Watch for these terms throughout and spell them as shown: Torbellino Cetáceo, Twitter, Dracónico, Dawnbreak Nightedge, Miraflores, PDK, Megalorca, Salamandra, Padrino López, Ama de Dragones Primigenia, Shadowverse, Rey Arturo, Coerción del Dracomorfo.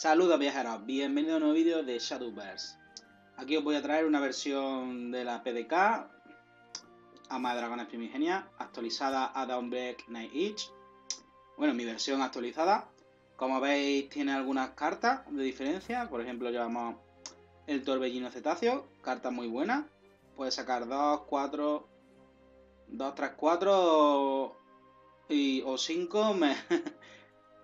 Saludos viajeros, bienvenidos a un nuevo vídeo de Shadowverse. Aquí os voy a traer una versión de la PDK, Ama de Dragones Primigenia, actualizada a Dawnbreak Nightedge. Bueno, mi versión actualizada, como veis tiene algunas cartas de diferencia, por ejemplo llevamos el Torbellino Cetáceo, carta muy buena. Puedes sacar 2, 4, 2, 3, 4 o 5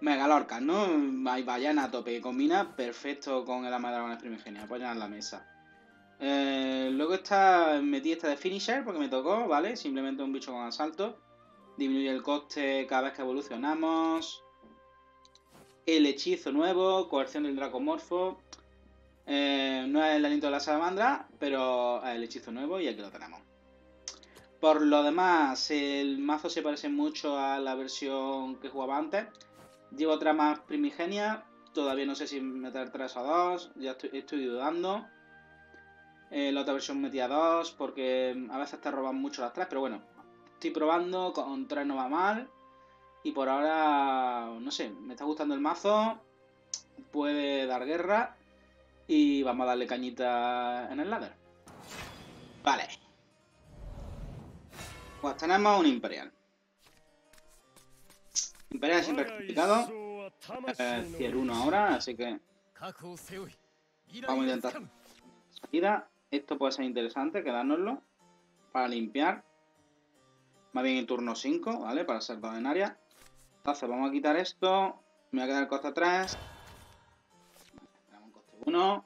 Megalorca, ¿no? Hay ballena a tope, combina perfecto con el Ama de Dragones Primigenia, apoyan en la mesa. Luego metí esta de Finisher porque me tocó, ¿vale? Simplemente un bicho con asalto. Disminuye el coste cada vez que evolucionamos. El hechizo nuevo, Coerción del Dracomorfo. No es el aliento de la Salamandra, pero el hechizo nuevo y aquí lo tenemos. Por lo demás, el mazo se parece mucho a la versión que jugaba antes. Llevo otra más primigenia, todavía no sé si meter 3 o 2, ya estoy dudando. La otra versión metía 2 porque a veces te roban mucho las 3, pero bueno, estoy probando, con 3 no va mal. Y por ahora, no sé, me está gustando el mazo, puede dar guerra y vamos a darle cañita en el ladder. Vale. Pues tenemos un Imperial. Imperial siempre complicado. Tier 1 ahora, así que vamos a intentar salida. Esto puede ser interesante, quedárnoslo para limpiar. Más bien el turno 5, ¿vale? Para ser 2 en área. Entonces vamos a quitar esto. Me va a quedar el coste 3. Tenemos un coste 1.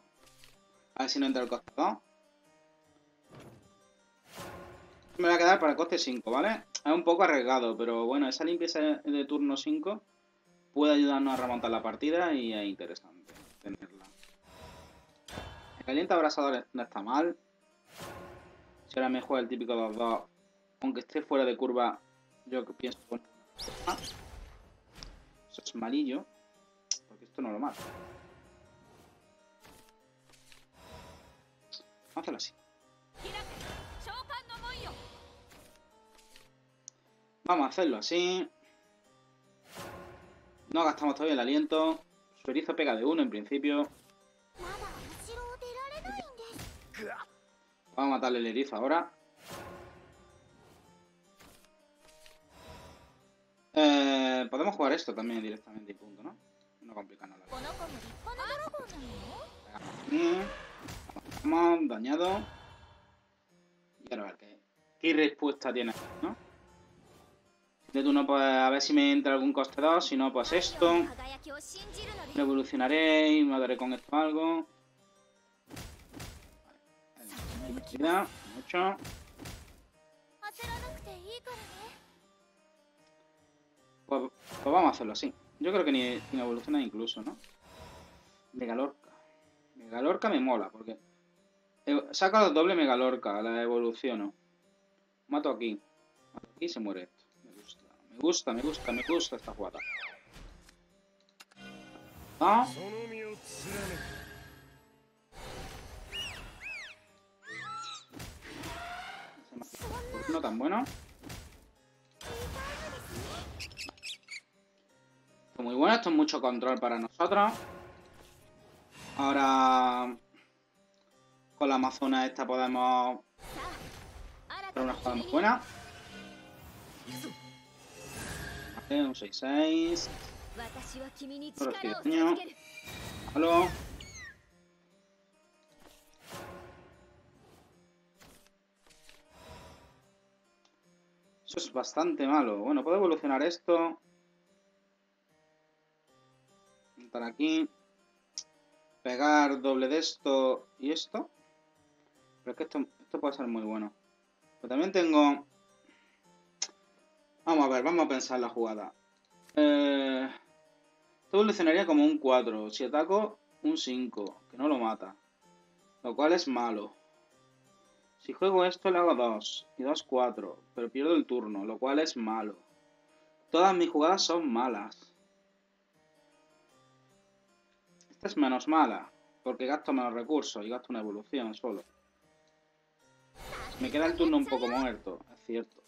A ver si no entra el coste 2. Me va a quedar para el coste 5, ¿vale? Es un poco arriesgado, pero bueno, esa limpieza de turno 5 puede ayudarnos a remontar la partida y es interesante tenerla. El caliente abrasador no está mal. Si ahora me juega el típico 2-2, aunque esté fuera de curva, yo pienso bueno, eso es malillo, porque esto no lo mata. Vamos a hacerlo así. Vamos a hacerlo así. No gastamos todavía el aliento. Su erizo pega de 1 en principio. Vamos a matarle el erizo ahora. Podemos jugar esto también directamente y punto, ¿no? No complicarnos la vida. Vamos, dañado. Y ahora a ver qué respuesta tiene, ¿no? De turno, pues a ver si me entra algún coste 2, si no, pues esto. Lo evolucionaré y mataré con esto algo. Vale. Mucho. Pues vamos a hacerlo así. Yo creo que ni evoluciona incluso, ¿no? Megalorca. Megalorca me mola, porque saco la doble Megalorca, la evoluciono. Mato aquí. Mato aquí y se muere. Me gusta esta jugada. ¿No? No tan bueno. Esto muy bueno, esto es mucho control para nosotros. Ahora con la Amazona esta podemos hacer una jugada muy buena. Un 6-6. Halo. Eso es bastante malo. Bueno, puedo evolucionar esto. Entrar aquí. Pegar doble de esto y esto. Pero es que esto puede ser muy bueno. Pero también tengo... Vamos a ver, vamos a pensar la jugada. Esto evolucionaría como un 4. Si ataco, un 5. Que no lo mata. Lo cual es malo. Si juego esto, le hago 2. Y 2, 4. Pero pierdo el turno. Lo cual es malo. Todas mis jugadas son malas. Esta es menos mala. Porque gasto menos recursos. Y gasto una evolución solo. Me queda el turno un poco muerto. Es cierto.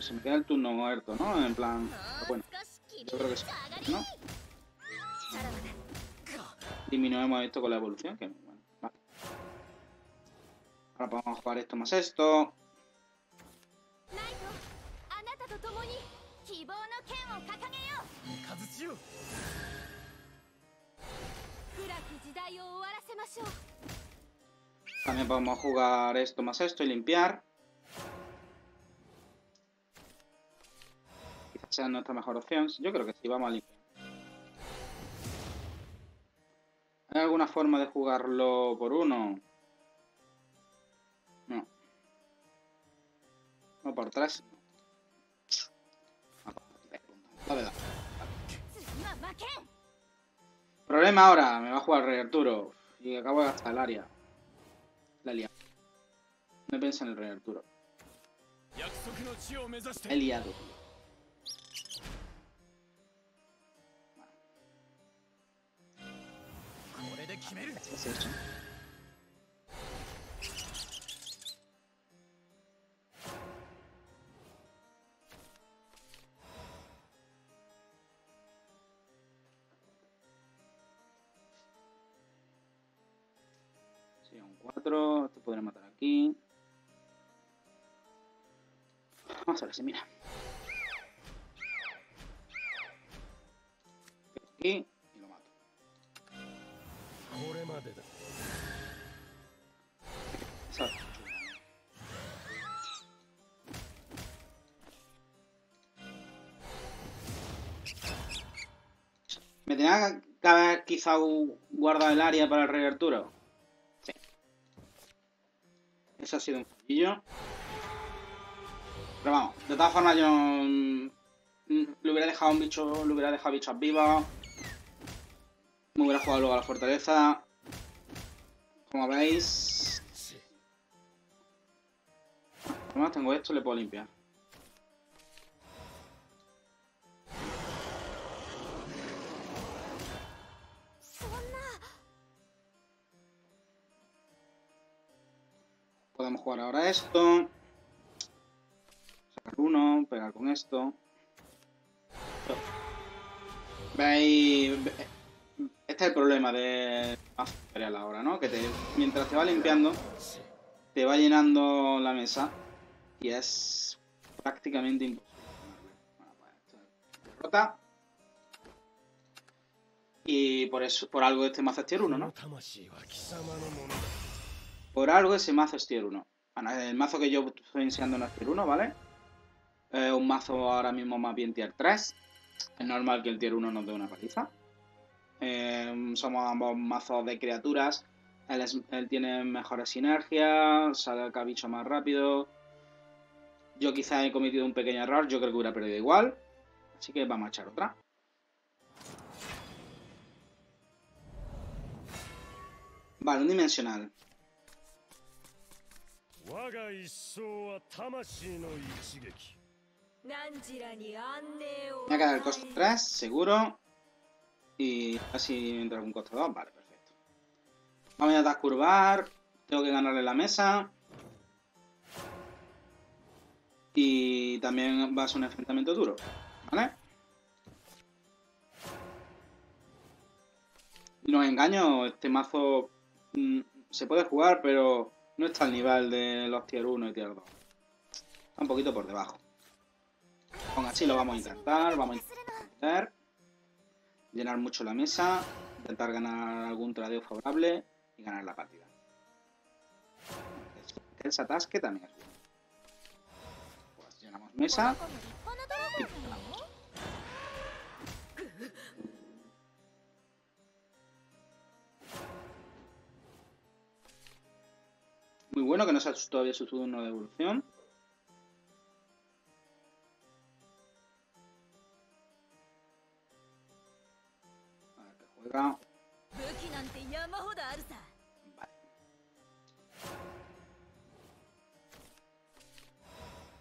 Se me queda el turno muerto, ¿no? En plan... Bueno, Yo creo que sí, ¿no? Disminuimos esto con la evolución. Que bueno, vale. Ahora podemos jugar esto más esto. También podemos jugar esto más esto y limpiar. Quizás sea nuestra mejor opción. Yo creo que sí, vamos a limpiar. ¿Hay alguna forma de jugarlo por uno? No. No por tres. No, por tres puntos. La verdad. Problema ahora. Me va a jugar Rey Arturo. Y acabo de gastar el área. La he liado. No piensa en el Rey Arturo. He liado. ¿Qué es eso? Sería un 4. Te podré matar aquí. Vamos a ver si mira. Aquí. Me tenía que haber quizá guardado el área para el Rey Arturo. Sí. Eso ha sido un poquillo. Pero vamos, de todas formas yo le hubiera dejado un bicho, le hubiera dejado bichos vivos. Me hubiera jugado luego a la fortaleza. Como veis, además tengo esto, le puedo limpiar. Podemos jugar ahora esto. Sacar uno, pegar con esto. Veis... Este es el problema de material ahora, ¿no? Que mientras te va limpiando, te va llenando la mesa y es prácticamente imposible. Bueno, pues esto es derrota. Y por eso, por algo este mazo es tier 1, ¿no? Por algo ese mazo es tier 1. Bueno, el mazo que yo estoy enseñando no es tier 1, ¿vale? Un mazo ahora mismo más bien tier 3. Es normal que el tier 1 nos dé una paliza. Somos ambos mazos de criaturas. Él tiene mejores sinergias, sale el bicho más rápido. Yo quizás he cometido un pequeño error, yo creo que hubiera perdido igual. Así que vamos a echar otra. Vale, un dimensional. Me ha quedado el costo 3, seguro. Y así entra un costo 2, vale, perfecto. Vamos a intentar curvar. Tengo que ganarle la mesa. Y también va a ser un enfrentamiento duro, ¿vale? No engaño, este mazo se puede jugar, pero no está al nivel de los tier 1 y tier 2. Está un poquito por debajo. Aún así lo vamos a intentar, llenar mucho la mesa, intentar ganar algún tradeo favorable y ganar la partida. Ese atasque también es bueno. Pues llenamos mesa. Y ganamos. Muy bueno que no se ha hecho todavía su turno de evolución. Vale.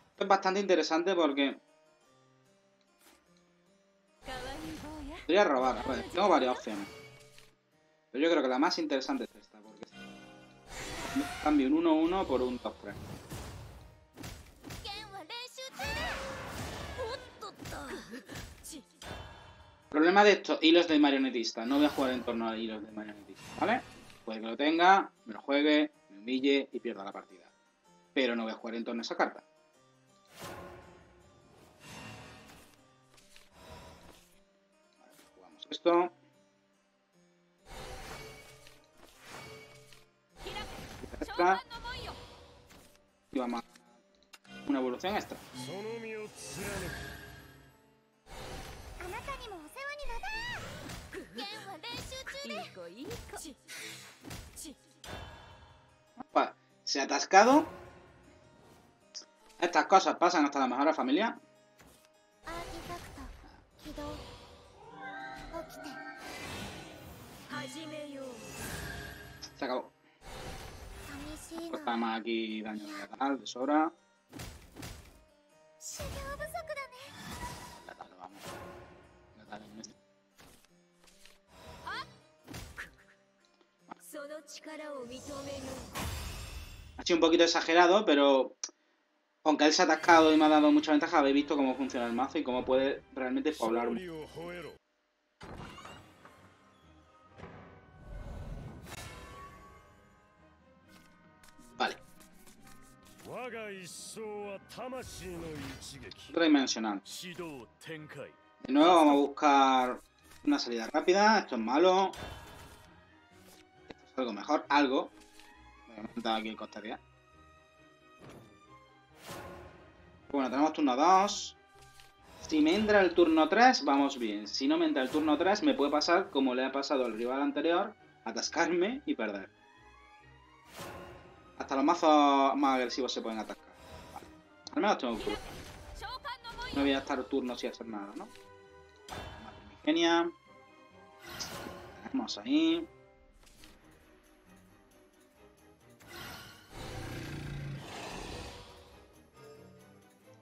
Esto es bastante interesante porque podría robar, a ver, tengo varias opciones. Pero yo creo que la más interesante es esta, porque cambio un 1-1 por un 2-3. Problema de estos hilos de marionetista. No voy a jugar en torno a hilos de marionetista, ¿vale? Puede que lo tenga, me lo juegue, me humille y pierda la partida. Pero no voy a jugar en torno a esa carta. Vale, jugamos esto. Esta. Y vamos a una evolución extra. Opa, se ha atascado. Estas cosas pasan hasta la mejor familia. Se acabó. Pues estamos aquí daño de letal, de sobra. Letal, vamos. Letal en este. Ha sido un poquito exagerado, pero aunque él se ha atascado y me ha dado mucha ventaja, habéis visto cómo funciona el mazo y cómo puede realmente poblarme. Vale. Redimensional. De nuevo vamos a buscar una salida rápida. Esto es malo. Algo mejor, algo. Me he montado aquí el coste real. Bueno, tenemos turno 2. Si me entra el turno 3, vamos bien. Si no me entra el turno 3, me puede pasar como le ha pasado al rival anterior, atascarme y perder. Hasta los mazos más agresivos se pueden atascar. Vale. Al menos tengo que curar. No voy a estar turno sin hacer nada, ¿no? Vale, primigenia. Tenemos ahí.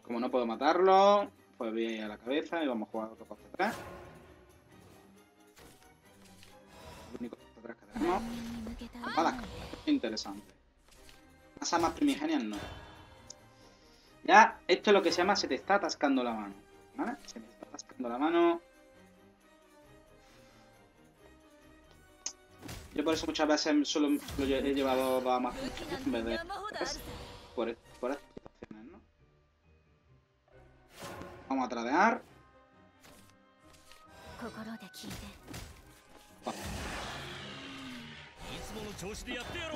Como no puedo matarlo, pues voy a ir a la cabeza y vamos a jugar otro coste atrás. El único coste atrás que tenemos. Palasca. Interesante. Las amas primigenias no. Ya, esto es lo que se llama se te está atascando la mano. ¿Vale? Se me está atascando la mano. Yo por eso muchas veces solo he llevado dos amas primigenias en vez de tres. Por esto. Vamos a tradear.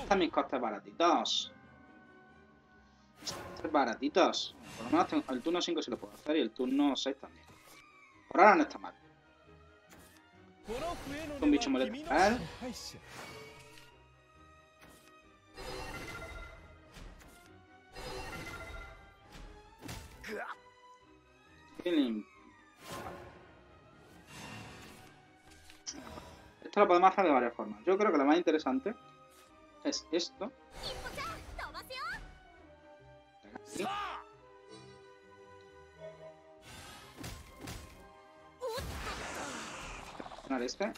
Están mis costes baratitos. Por lo menos tengo el turno 5 si lo puedo hacer y el turno 6 también. Por ahora no está mal. Un bicho molesto para él. Esto lo podemos hacer de varias formas. Yo creo que lo más interesante es esto. Sí. Este.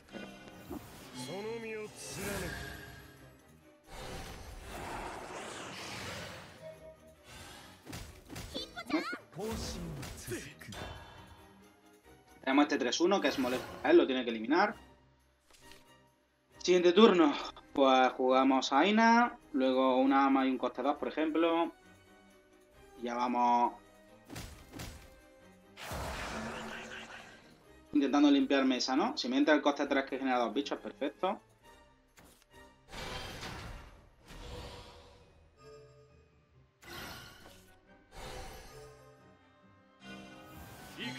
Tenemos este 3-1 que es molesto. Él lo tiene que eliminar. Siguiente turno. Pues jugamos a Aina. Luego una ama y un coste 2, por ejemplo. Y ya vamos. Intentando limpiar mesa, ¿no? Si me entra el coste 3 que genera dos bichos, perfecto.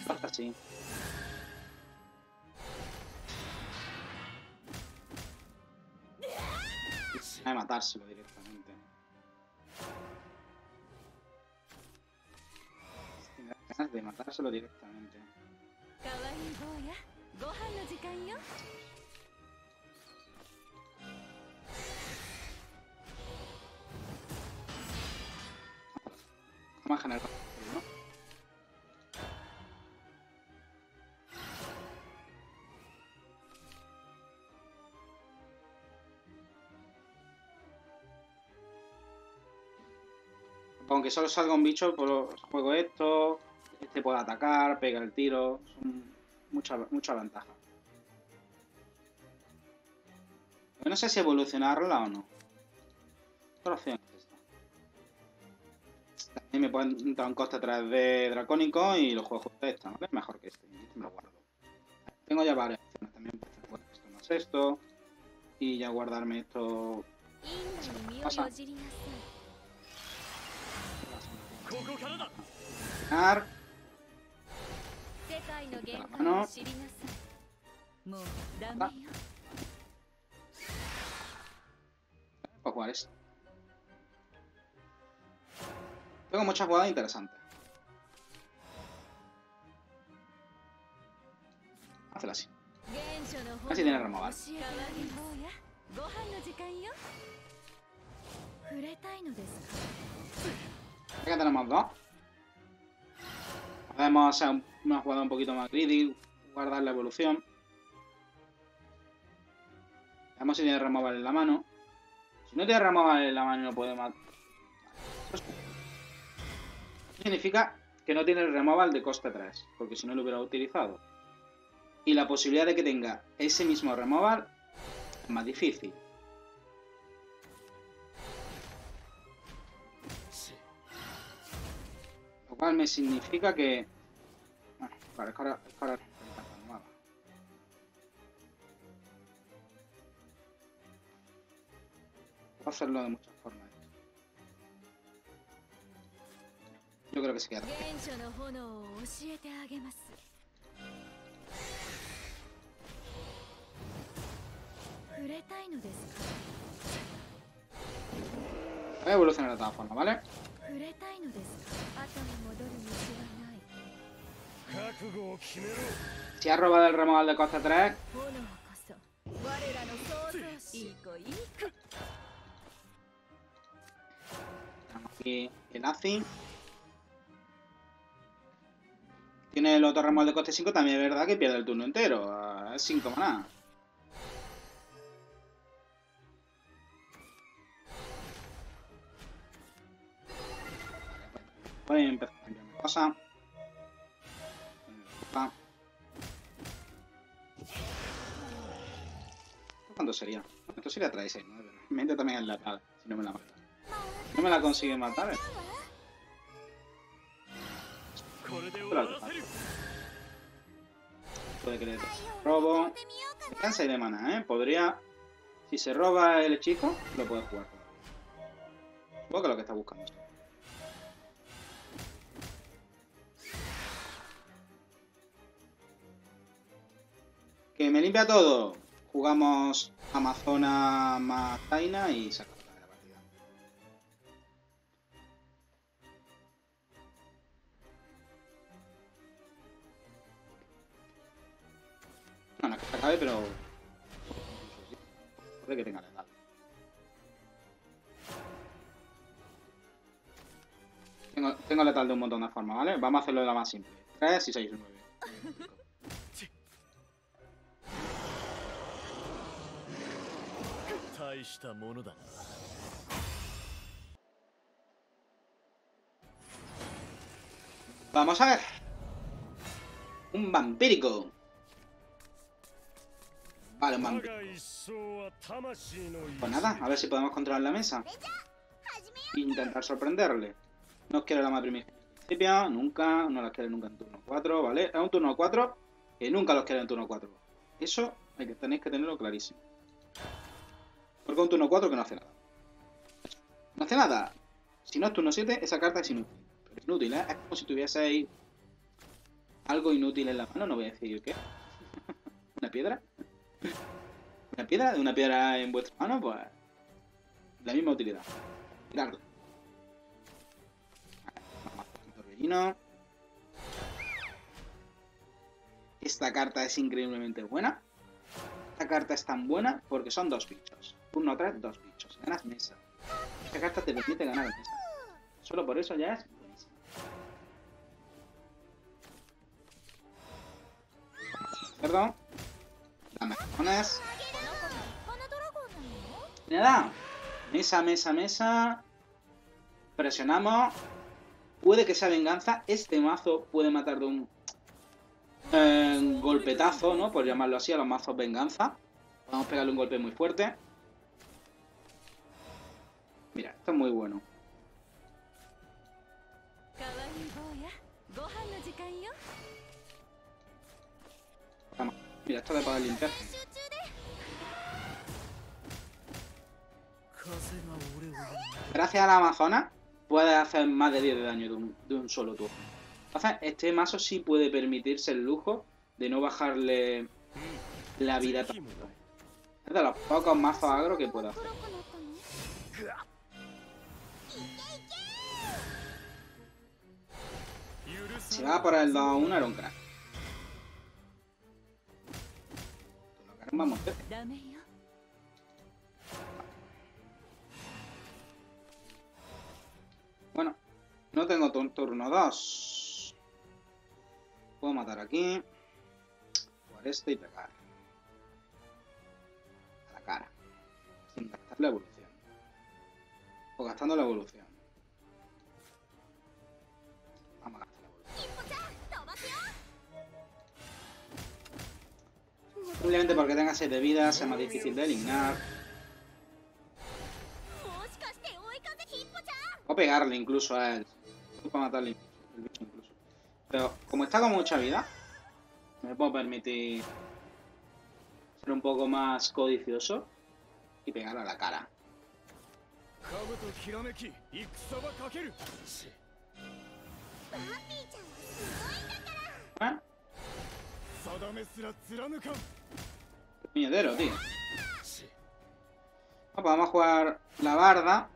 Hasta así. Hay que matárselo directamente. Ganas de matárselo directamente. Vamos a generar. Aunque solo salga un bicho, pues juego esto, este puede atacar, pega el tiro, son mucha ventaja. Yo no sé si evolucionarla o no. ¿Qué opción es esta? También me pueden dar un coste a través de Dracónico y lo juego justo esta, ¿vale? Mejor que este. Este me lo guardo. Tengo ya varias opciones también. Pues, esto más esto. Y ya guardarme esto. Pasa. La mano. Va. Para jugar esto. Tengo muchas jugadas interesantes. Hazla así. Casi tiene removal. Acá tenemos dos. Podemos hacer una jugada un poquito más greedy, guardar la evolución. Vamos si tiene removal en la mano. Si no tiene removal en la mano no puede matar. Eso significa que no tiene el removal de coste 3, porque si no lo hubiera utilizado. Y la posibilidad de que tenga ese mismo removal es más difícil. Lo cual me significa que... Bueno, vale, es ahora... Puedo hacerlo de muchas formas. Yo creo que se queda. Voy a evolucionar de todas formas, ¿vale? Si ha robado el removal de costa 3. Tenemos aquí el Azi. Tiene el otro removal de coste 5. También es verdad que pierde el turno entero. Es 5 maná. Voy a empezar a cambiar cosa. ¿Cuánto sería? Esto sería 36, ¿no? Realmente también es la tal, si no me la mata. Si no me la consigue matar, ¿eh? Puede que le robo. Me cansa de maná, ¿eh? Podría... Si se roba el hechizo, lo puede jugar. Supongo que es lo que está buscando. Que me limpia todo. Jugamos Amazona más Taina y sacamos la partida. No, no es que se acabe, pero... Puede que tenga letal. Tengo letal de un montón de formas, ¿vale? Vamos a hacerlo de la más simple. 3 y 6, 9. Vamos a ver. Un vampírico. Vale, un vampírico. Pues nada, a ver si podemos controlar la mesa. E intentar sorprenderle. No quiero la madre principia, nunca. No las quiero nunca en turno 4, ¿vale? Es un turno 4 que nunca los quiero en turno 4. Eso hay que, tenéis que tenerlo clarísimo. Porque un turno 4 que no hace nada. No hace nada. Si no es turno 7, esa carta es inútil. Pero es inútil, ¿eh? Es como si tuvieseis algo inútil en la mano. No voy a decir qué. ¿Una piedra? ¿Una piedra? ¿De una piedra en vuestra mano? Pues... La misma utilidad. Tirarlo. Vamos a hacer un torbellino. Esta carta es increíblemente buena. Esta carta es tan buena porque son dos bichos. Turno atrás, dos bichos. Ganas mesa. Esta carta te permite ganar mesa. Solo por eso ya es buenísima. Perdón. Dame cojones. Nada. Mesa, mesa, mesa. Presionamos. Puede que sea venganza. Este mazo puede matar de un... golpetazo, ¿no? Por llamarlo así, a los mazos venganza. Vamos a pegarle un golpe muy fuerte. Mira, esto es muy bueno. Vamos. Mira, esto le puedo limpiar. Gracias a la Amazona puedes hacer más de 10 de daño de un solo turno. Entonces, este mazo sí puede permitirse el lujo de no bajarle la vida tanto. Es de los pocos mazos agro que puedo hacer. Si va por el 2-1 era un crack. Vamos. Bueno, no tengo turno 2. Puedo matar aquí. Por este y pegar. A la cara. Sin gastar la evolución. O gastando la evolución. Vamos a gastar la evolución. Simplemente porque tenga 6 de vida, sea más difícil de eliminar. O pegarle incluso a él. Para matarle el bicho incluso. Pero como está con mucha vida, me puedo permitir ser un poco más codicioso y pegarle a la cara. ¿Eh? ¡Qué puñetero, tío! Opa, vamos a jugar la barda.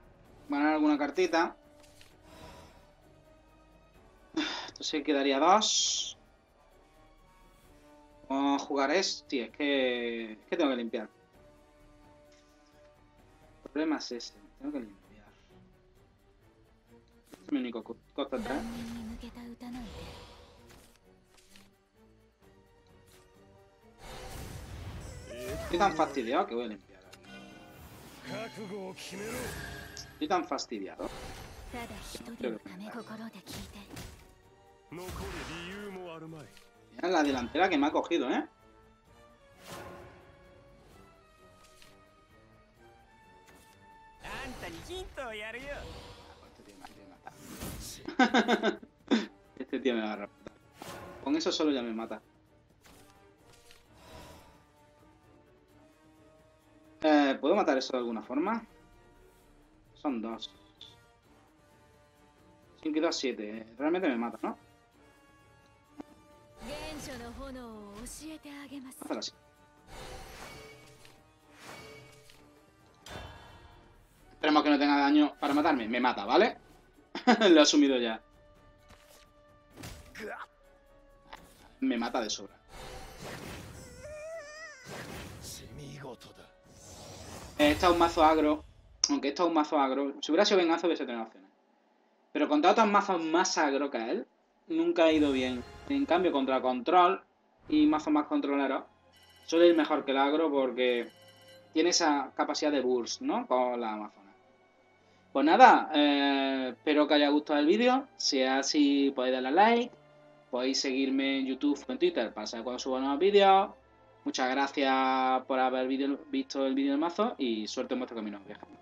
Ganar alguna cartita. Entonces quedaría 2. Vamos a jugar este. Es que tengo que limpiar. El problema es ese. Tengo que limpiar. Este es mi único costo atrás. Estoy tan fastidiado que voy a limpiar aquí. Estoy tan fastidiado. Mira la delantera que me ha cogido, ¿eh? Este tío me va a raptar. Con eso solo ya me mata. ¿Puedo matar eso de alguna forma? Son 2. 5 a 7. Realmente me mata, ¿no? Hazlo así. Esperemos que no tenga daño para matarme. Me mata, ¿vale? Lo he asumido ya. Me mata de sobra. Está un mazo agro. Aunque esto es un mazo agro, si hubiera sido venganza hubiese tenido opciones. Pero contra otros mazos más agro que él, nunca ha ido bien. En cambio, contra control y mazos más controleros, suele ir mejor que el agro porque tiene esa capacidad de burst, ¿no? Con la Amazona. Pues nada, espero que haya gustado el vídeo. Si es así, podéis darle a like. Podéis seguirme en YouTube o en Twitter para saber cuando subo nuevos vídeos. Muchas gracias por haber visto el vídeo del mazo y suerte en vuestro camino, viajantes.